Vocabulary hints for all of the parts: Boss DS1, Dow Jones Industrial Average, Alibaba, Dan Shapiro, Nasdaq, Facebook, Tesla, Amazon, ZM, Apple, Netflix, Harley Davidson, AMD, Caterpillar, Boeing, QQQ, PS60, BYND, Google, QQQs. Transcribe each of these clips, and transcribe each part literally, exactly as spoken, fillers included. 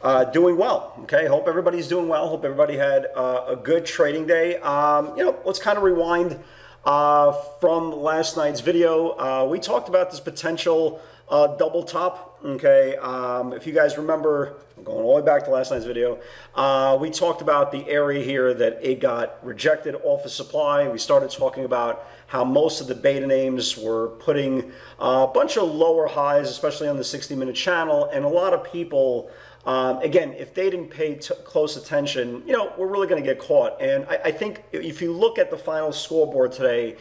uh, doing well, okay? Hope everybody's doing well. Hope everybody had uh, a good trading day. Um, you know, let's kind of rewind uh, from last night's video. Uh, we talked about this potential uh, double top, okay? Um, if you guys remember, I'm going all the way back to last night's video, uh, we talked about the area here that it got rejected off of supply. We started talking about how most of the beta names were putting a bunch of lower highs, especially on the sixty minute channel. And a lot of people, um, again, if they didn't pay t close attention, you know, we're really gonna get caught. And I, I think if you look at the final scoreboard today,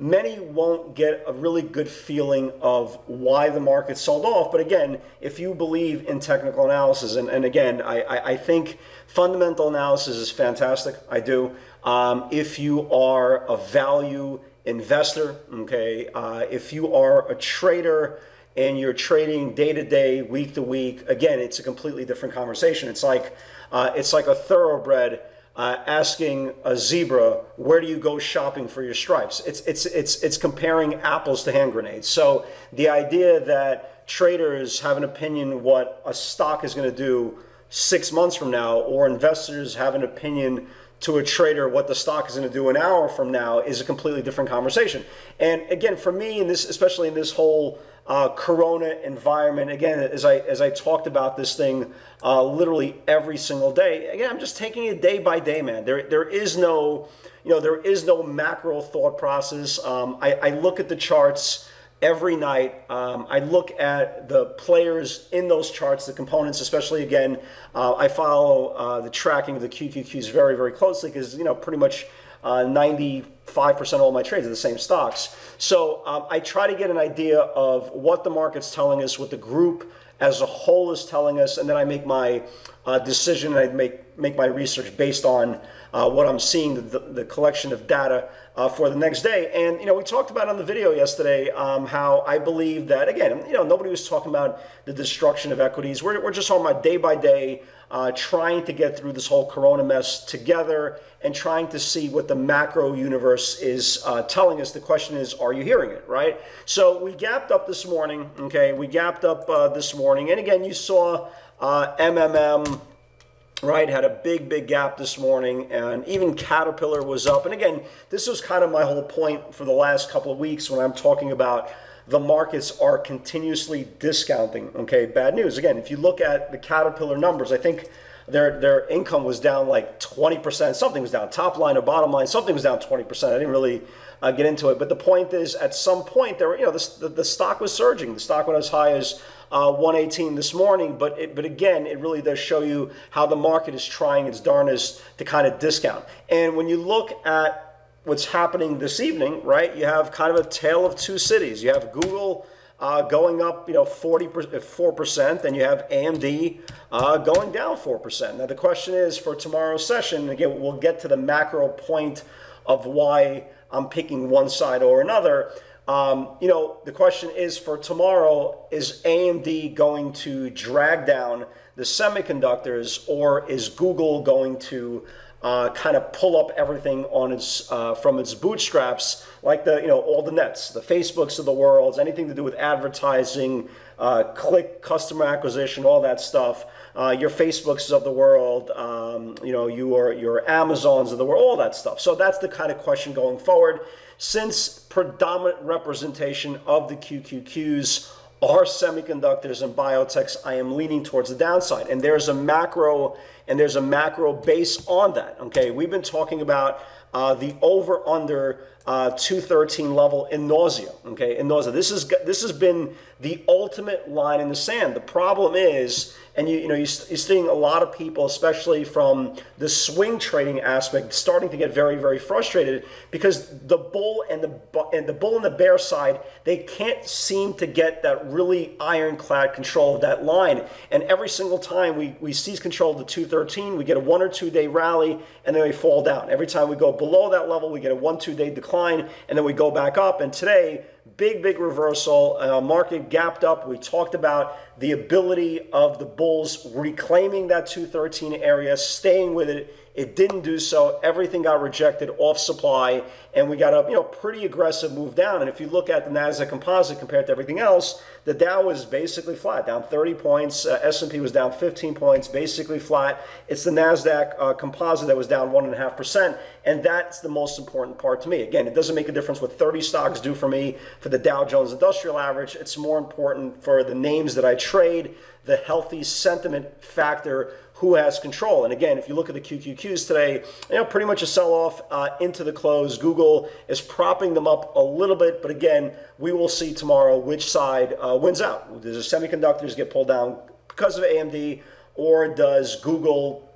many won't get a really good feeling of why the market sold off. But again, if you believe in technical analysis, and, and again, I, I, I think fundamental analysis is fantastic, I do. Um, if you are a value investor, okay, uh, if you are a trader and you're trading day to day, week to week, again, it's a completely different conversation. It's like, uh, it's like a thoroughbred uh, asking a zebra, where do you go shopping for your stripes? It's, it's, it's, it's comparing apples to hand grenades. So the idea that traders have an opinion what a stock is going to do six months from now, or investors have an opinion to a trader what the stock is going to do an hour from now, is a completely different conversation. And again, for me, in this, especially in this whole uh, Corona environment, again, as I as I talked about this thing uh, literally every single day, again, I'm just taking it day by day, man. There there is no, you know, there is no macro thought process. Um, I, I look at the charts every night. Um, I look at the players in those charts, the components, especially again, uh, I follow uh, the tracking of the Q Q Qs very, very closely because, you know, pretty much ninety-five percent uh, of all my trades are the same stocks. So um, I try to get an idea of what the market's telling us, what the group as a whole is telling us, and then I make my uh, decision, and I make, make my research based on uh, what I'm seeing, the, the collection of data Uh, for the next day. And, you know, we talked about on the video yesterday um, how I believe that, again, you know, nobody was talking about the destruction of equities. We're, we're just talking about day by day uh, trying to get through this whole Corona mess together and trying to see what the macro universe is uh, telling us. The question is, are you hearing it, right? So we gapped up this morning, okay? We gapped up uh, this morning. And again, you saw uh, M M M. Right, had a big, big gap this morning, and even Caterpillar was up. And again, this was kind of my whole point for the last couple of weeks when I'm talking about the markets are continuously discounting, okay, bad news. Again, if you look at the Caterpillar numbers, I think their their income was down like twenty percent. Something was down, top line or bottom line, something was down twenty percent. I didn't really uh, get into it, but the point is, at some point, there, you know, the, the, the stock was surging. The stock went as high as Uh, one eighteen this morning, but it, but again, it really does show you how the market is trying its darnest to kind of discount. And when you look at what's happening this evening, right, you have kind of a tale of two cities. You have Google uh, going up, you know, forty-four percent, and you have A M D uh, going down four percent. Now the question is for tomorrow's session, and again, we'll get to the macro point of why I'm picking one side or another. Um, you know, the question is for tomorrow, is A M D going to drag down the semiconductors, or is Google going to uh, kind of pull up everything on its, uh, from its bootstraps, like the, you know, all the nets, the Facebooks of the world, anything to do with advertising, uh, click, customer acquisition, all that stuff, uh, your Facebooks of the world, um, you know, your, your Amazons of the world, all that stuff. So that's the kind of question going forward. Since predominant representation of the Q Q Qs are semiconductors and biotechs, I am leaning towards the downside. And there's a macro, and there's a macro base on that. Okay, we've been talking about uh, the over-under uh, two thirteen level in nausea. Okay, in nausea. This is this has been the ultimate line in the sand. The problem is, and you you know you, you're seeing a lot of people, especially from the swing trading aspect, starting to get very very frustrated because the bull and the and the bull and the bear side, they can't seem to get that really ironclad control of that line. And every single time we we seize control of the two thirteen, we get a one or two day rally and then we fall down. Every time we go below that level, we get a one two day decline and then we go back up. And today, Big, big reversal, uh, market gapped up. We talked about the ability of the bulls reclaiming that two thirteen area, staying with it. It didn't do so. Everything got rejected off supply, and we got a you know pretty aggressive move down. And if you look at the Nasdaq composite compared to everything else, the Dow was basically flat, down thirty points. Uh, S and P was down fifteen points, basically flat. It's the Nasdaq uh, composite that was down one and a half percent, and that's the most important part to me. Again, it doesn't make a difference what thirty stocks do for me for the Dow Jones Industrial Average. It's more important for the names that I trade, the healthy sentiment factor. Who has control? And again, if you look at the Q Q Qs today, you know, pretty much a sell-off uh, into the close. Google is propping them up a little bit, but again, we will see tomorrow which side uh, wins out. Does the semiconductors get pulled down because of A M D, or does Google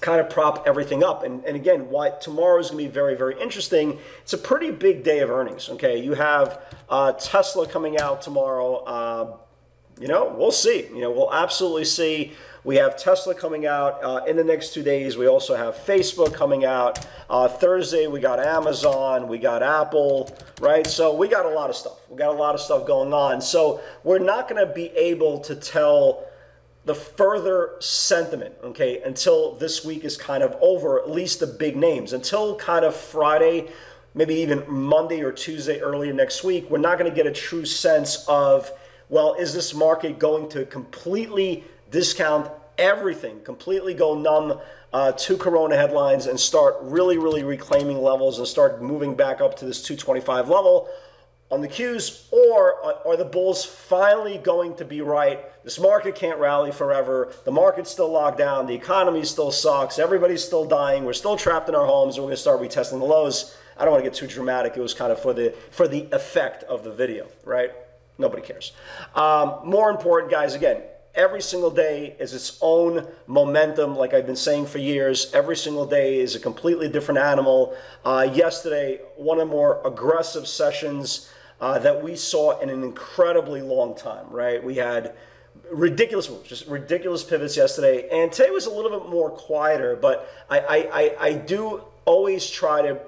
kind of prop everything up? And, and again, why tomorrow is going to be very, very interesting. It's a pretty big day of earnings. Okay, you have uh, Tesla coming out tomorrow. Uh, you know, we'll see. You know, we'll absolutely see. We have Tesla coming out uh, in the next two days. We also have Facebook coming out uh, Thursday. We got Amazon. We got Apple, right? So we got a lot of stuff. We got a lot of stuff going on. So we're not going to be able to tell the further sentiment, okay, until this week is kind of over, at least the big names, until kind of Friday, maybe even Monday or Tuesday earlier next week. We're not going to get a true sense of, well, is this market going to completely discount everything, completely go numb uh, to Corona headlines and start really, really reclaiming levels and start moving back up to this two twenty-five level on the Qs? Or are the bulls finally going to be right? This market can't rally forever. The market's still locked down. The economy still sucks. Everybody's still dying. We're still trapped in our homes. And we're going to start retesting the lows. I don't want to get too dramatic. It was kind of for the, for the effect of the video, right? Nobody cares. Um, more important, guys, again, every single day is its own momentum, like I've been saying for years. Every single day is a completely different animal. Uh, yesterday, one of the more aggressive sessions uh, that we saw in an incredibly long time, right? We had ridiculous moves, just ridiculous pivots yesterday. And today was a little bit more quieter, but I, I, I, I do always try to,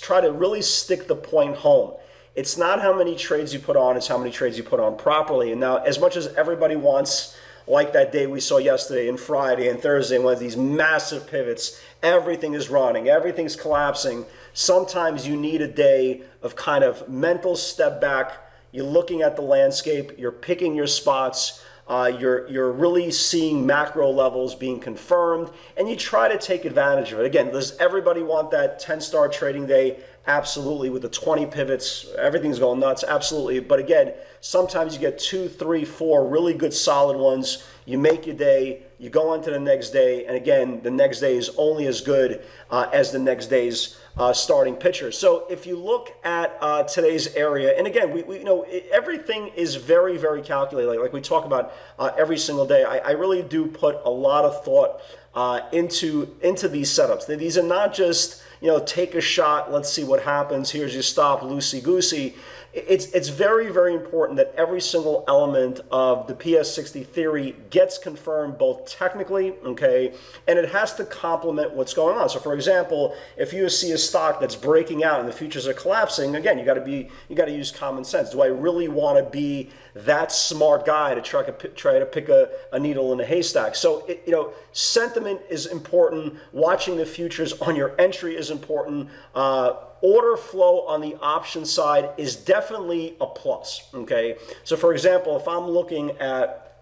try to really stick the point home. It's not how many trades you put on, it's how many trades you put on properly. And now, as much as everybody wants, like that day we saw yesterday and Friday and Thursday, one of these massive pivots, everything is running, everything's collapsing. Sometimes you need a day of kind of mental step back. You're looking at the landscape, you're picking your spots, uh, you're, you're really seeing macro levels being confirmed, and you try to take advantage of it. Again, does everybody want that ten-star trading day? Absolutely, with the twenty pivots, everything's going nuts, absolutely. But again, sometimes you get two, three, four really good solid ones. You make your day, you go on to the next day, and again, the next day is only as good uh, as the next day's uh, starting picture. So if you look at uh, today's area, and again, we, we you know it, everything is very, very calculated, like, like we talk about uh, every single day. I, I really do put a lot of thought uh, into, into these setups. These are not just, you know, take a shot, let's see what happens, here's your stop, loosey-goosey. It's, it's very, very important that every single element of the P S sixty theory gets confirmed both technically, okay, and it has to complement what's going on. So, for example, if you see a stock that's breaking out and the futures are collapsing, again, you got to be, you got to use common sense. Do I really want to be that smart guy to try to try to pick a, a needle in a haystack? So, it, you know, sentiment is important. Watching the futures on your entry is important. Uh, Order flow on the option side is definitely a plus, okay? So, for example, if I'm looking at,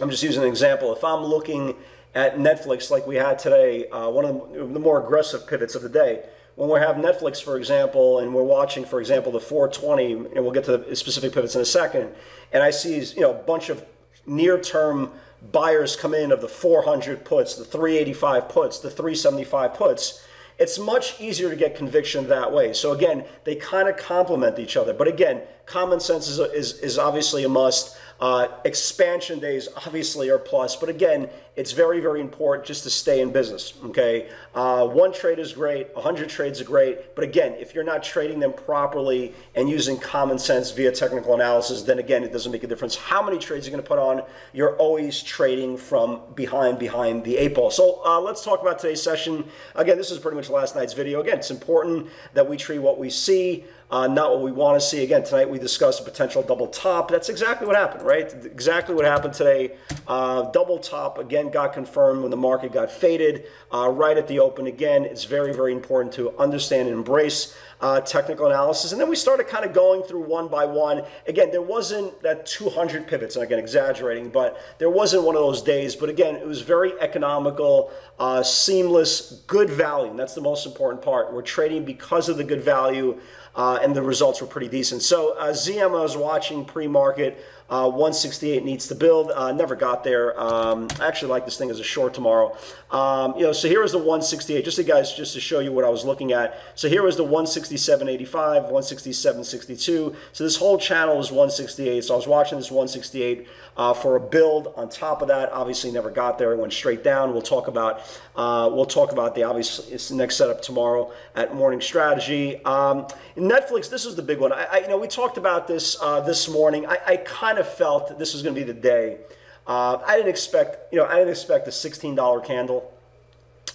I'm just using an example, if I'm looking at Netflix like we had today, uh, one of the more aggressive pivots of the day, when we have Netflix, for example, and we're watching, for example, the four twenty, and we'll get to the specific pivots in a second, and I see, you know, a bunch of near-term buyers come in of the four hundred puts, the three eighty-five puts, the three seventy-five puts, It's much easier to get conviction that way. So again, they kind of complement each other. But again, common sense is, is, is obviously a must. Uh, expansion days obviously are plus. But again, it's very, very important just to stay in business, okay? Uh, one trade is great. one hundred trades are great. But again, if you're not trading them properly and using common sense via technical analysis, then again, it doesn't make a difference how many trades you're going to put on. You're always trading from behind, behind the eight ball. So uh, let's talk about today's session. Again, this is pretty much last night's video. Again, it's important that we treat what we see, Uh, not what we want to see. Again, tonight we discussed a potential double top. That's exactly what happened, right? Exactly what happened today. Uh, double top, again, got confirmed when the market got faded uh, right at the open. Again, it's very, very important to understand and embrace uh, technical analysis. And then we started kind of going through one by one. Again, there wasn't that two hundred pivots, and again, exaggerating, but there wasn't one of those days. But again, it was very economical, uh, seamless, good value. And that's the most important part. We're trading because of the good value. Uh, and the results were pretty decent. So uh, Z M, I was watching pre-market, uh, one sixty-eight needs to build. Uh, never got there. Um, I actually like this thing as a short tomorrow. Um, you know, so here is the one sixty-eight. Just to guys, just to show you what I was looking at. So here is the one sixty-seven eighty-five, one sixty-seven sixty-two. So this whole channel is one sixty-eight. So I was watching this one sixty-eight uh, for a build. On top of that, obviously never got there. It went straight down. We'll talk about uh, we'll talk about the obvious it's the next setup tomorrow at Morning Strategy. Um, Netflix, this is the big one. I, I, you know, we talked about this uh, this morning. I, I kind of felt that this was going to be the day. Uh, I didn't expect, you know, I didn't expect a sixteen dollar candle.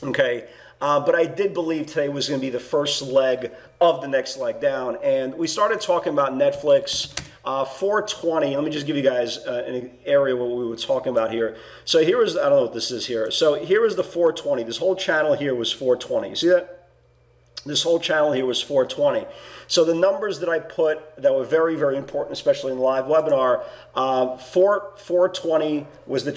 Okay. Uh, but I did believe today was going to be the first leg of the next leg down. And we started talking about Netflix. Uh, four twenty, let me just give you guys uh, an area what we were talking about here. So here is, I don't know what this is here. So here is the four twenty. This whole channel here was four twenty. You see that? This whole channel here was four twenty. So the numbers that I put that were very, very important, especially in the live webinar, uh, four twenty was the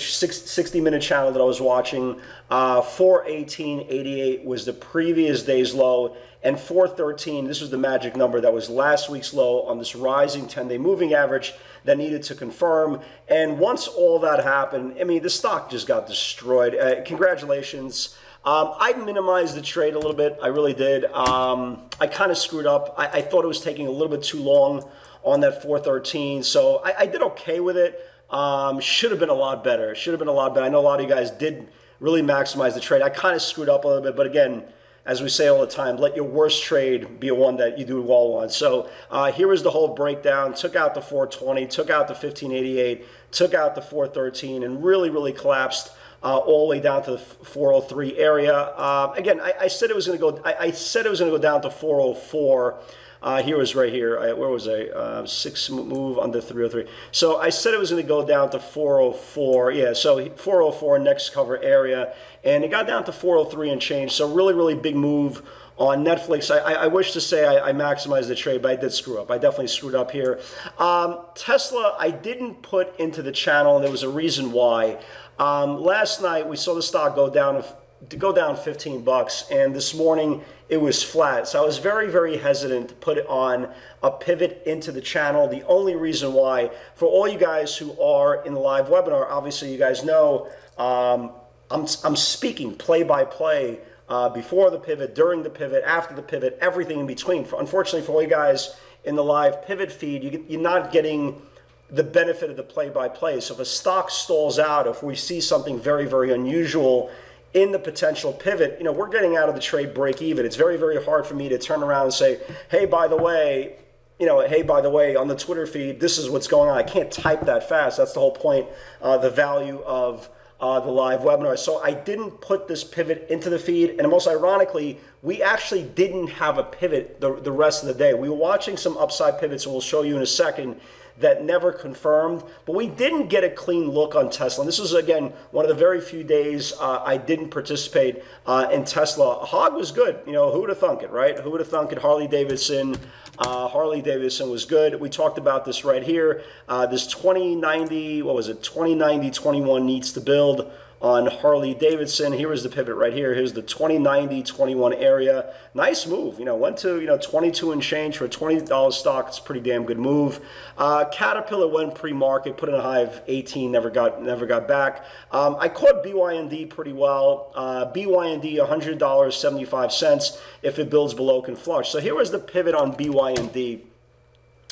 sixty minute channel that I was watching. Uh, four eighteen eighty-eight was the previous day's low. And four thirteen, this was the magic number that was last week's low on this rising ten day moving average that needed to confirm. And once all that happened, I mean, the stock just got destroyed. Uh, congratulations. Um, I minimized the trade a little bit. I really did. Um, I kind of screwed up. I, I thought it was taking a little bit too long on that four thirteen. So I, I did okay with it. Um, should have been a lot better. Should have been a lot better. I know a lot of you guys did really maximize the trade. I kind of screwed up a little bit. But again, as we say all the time, let your worst trade be a one that you do well on. So uh, here is the whole breakdown. Took out the four twenty. Took out the fifteen eighty-eight. Took out the four thirteen. And really, really collapsed. Uh, all the way down to the four oh three area. Uh, again, I, I said it was going to go. I, I said it was going to go down to four oh four. Uh, here was right here. I, where was I? Uh, six move under three oh three. So I said it was going to go down to four oh four. Yeah. So four oh four next cover area, and it got down to four oh three and change. So really, really big move on Netflix. I, I, I wish to say I, I maximized the trade, but I did screw up. I definitely screwed up here. Um, Tesla, I didn't put into the channel, and there was a reason why. Um, last night we saw the stock go down to go down fifteen bucks, and this morning it was flat. So I was very, very hesitant to put it on a pivot into the channel. The only reason why, for all you guys who are in the live webinar, obviously you guys know um, I'm, I'm speaking play by play uh, before the pivot, during the pivot, after the pivot, everything in between. For, unfortunately for all you guys in the live pivot feed, you, you're not getting the benefit of the play-by-play. So if a stock stalls out, if we see something very, very unusual in the potential pivot, you know, we're getting out of the trade break even. It's very, very hard for me to turn around and say, hey, by the way, you know, hey, by the way, on the Twitter feed, this is what's going on. I can't type that fast. That's the whole point, uh, the value of uh, the live webinar. So I didn't put this pivot into the feed. And most ironically, we actually didn't have a pivot the, the rest of the day. We were watching some upside pivots, and we'll show you in a second, that never confirmed, but we didn't get a clean look on Tesla. And this was, again, one of the very few days uh, I didn't participate uh, in Tesla. Hog was good. You know, who would have thunk it, right? Who would have thunk it? Harley Davidson. Uh, Harley Davidson was good. We talked about this right here. Uh, this twenty ninety, what was it? twenty ninety twenty-one needs to build on Harley Davidson. Here is the pivot right here. Here's the twenty ninety, twenty-one area. Nice move. You know, went to, you know, twenty-two and change for a twenty dollar stock. It's a pretty damn good move. Uh, Caterpillar went pre-market, put in a high of eighteen, never got never got back. Um, I caught B Y N D pretty well. Uh, B Y N D, one hundred dollars and seventy-five cents. If it builds below, can flush. So here was the pivot on B Y N D.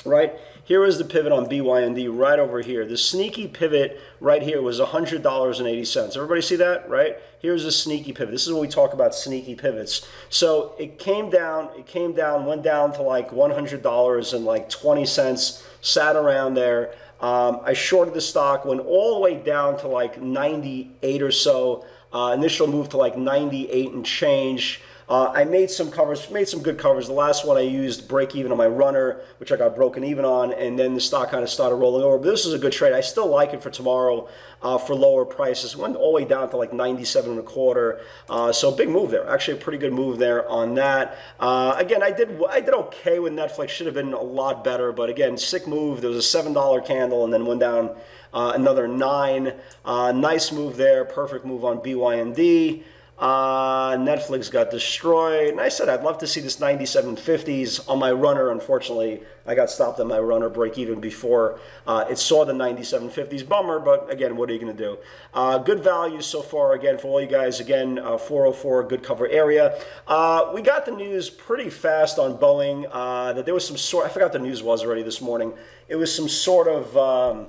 Right here is the pivot on B Y N D right over here. The sneaky pivot right here was one hundred dollars and eighty cents. Everybody see that, right? Here's a sneaky pivot. This is what we talk about, sneaky pivots. So it came down, it came down, went down to like one hundred dollars and like twenty cents, sat around there. Um, I shorted the stock, went all the way down to like ninety-eight or so. Uh, initial move to like ninety-eight and change. Uh, I made some covers, made some good covers. The last one I used break even on my runner, which I got broken even on, and then the stock kind of started rolling over. But this is a good trade. I still like it for tomorrow uh, for lower prices. Went all the way down to like ninety-seven and a quarter. Uh, so big move there. Actually, a pretty good move there on that. Uh, again, I did I did okay with Netflix. Should have been a lot better, but again, sick move. There was a seven dollar candle and then went down uh, another nine. Uh, nice move there. Perfect move on B Y N D. Uh, Netflix got destroyed, and I said I'd love to see this ninety-seven fifties on my runner. Unfortunately, I got stopped on my runner break even before uh, it saw the ninety-seven fifties. Bummer, but again, what are you going to do? Uh, good value so far, again, for all you guys. Again, uh, four oh four, good cover area. Uh, we got the news pretty fast on Boeing uh, that there was some sort, I forgot the news was already this morning. It was some sort of... Um,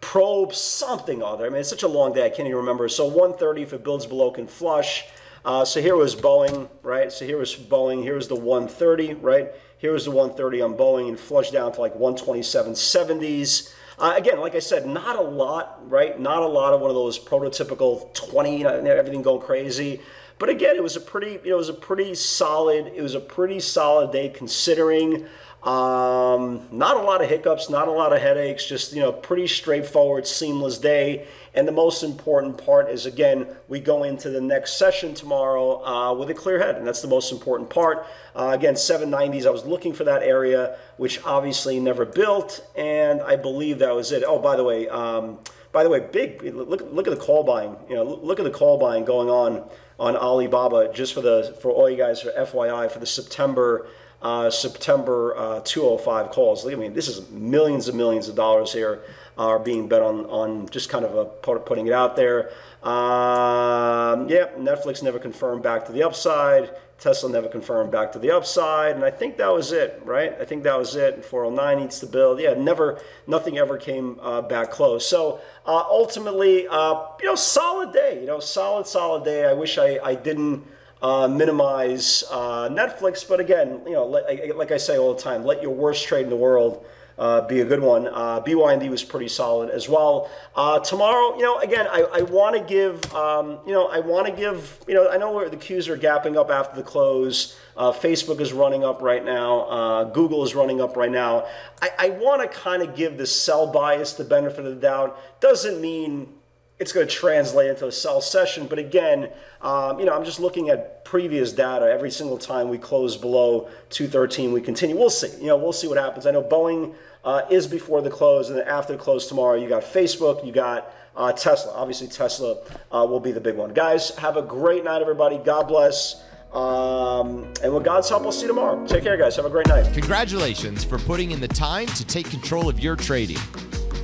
probe something or other. I mean, it's such a long day, I can't even remember. So one thirty, if it builds below, can flush. Uh, so here was Boeing, right? So here was Boeing. Here was the one thirty, right? Here was the one thirty on Boeing and flushed down to like one twenty-seven seventies. Uh, again, like I said, not a lot, right? Not a lot of one of those prototypical twenty, you know, everything going crazy. But again, it was a pretty, you know, it was a pretty solid, it was a pretty solid day considering. Um, not a lot of hiccups, not a lot of headaches, just, you know, pretty straightforward, seamless day. And the most important part is, again, we go into the next session tomorrow uh, with a clear head, and that's the most important part. Uh, again, seven nineties, I was looking for that area, which obviously never built, and I believe that was it. Oh, by the way, um, by the way, big, look, look at the call buying, you know, look at the call buying going on on Alibaba, just for the, for all you guys, for F Y I, for the September Uh, September uh, two oh five calls. I mean, this is millions and millions of dollars here are uh, being bet on, on just kind of a, putting it out there. Um, yeah, Netflix never confirmed back to the upside. Tesla never confirmed back to the upside. And I think that was it, right? I think that was it. four oh nine needs to build. Yeah, never, nothing ever came uh, back close. So uh, ultimately, uh, you know, solid day, you know, solid, solid day. I wish I, I didn't Uh, minimize uh, Netflix, but again, you know, let, like I say all the time, let your worst trade in the world uh, be a good one. Uh, B Y N D was pretty solid as well. Uh, tomorrow, you know, again, I, I want to give, um, you know, I want to give, you know, I know where the Qs are gapping up after the close. Uh, Facebook is running up right now. Uh, Google is running up right now. I, I want to kind of give the sell bias the benefit of the doubt. Doesn't mean it's going to translate into a sell session, but again, um, you know, I'm just looking at previous data. Every single time we close below two thirteen, we continue. We'll see. You know, we'll see what happens. I know Boeing uh, is before the close, and then after the close tomorrow, you got Facebook, you got uh, Tesla. Obviously, Tesla uh, will be the big one. Guys, have a great night, everybody. God bless. Um, and with God's help, we'll see you tomorrow. Take care, guys. Have a great night. Congratulations for putting in the time to take control of your trading.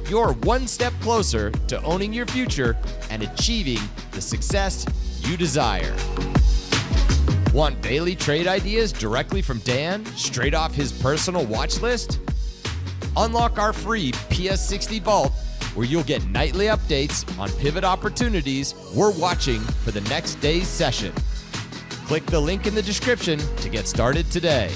You're one step closer to owning your future and achieving the success you desire. Want daily trade ideas directly from Dan, straight off his personal watch list? Unlock our free P S sixty vault, where you'll get nightly updates on pivot opportunities we're watching for the next day's session. Click the link in the description to get started today.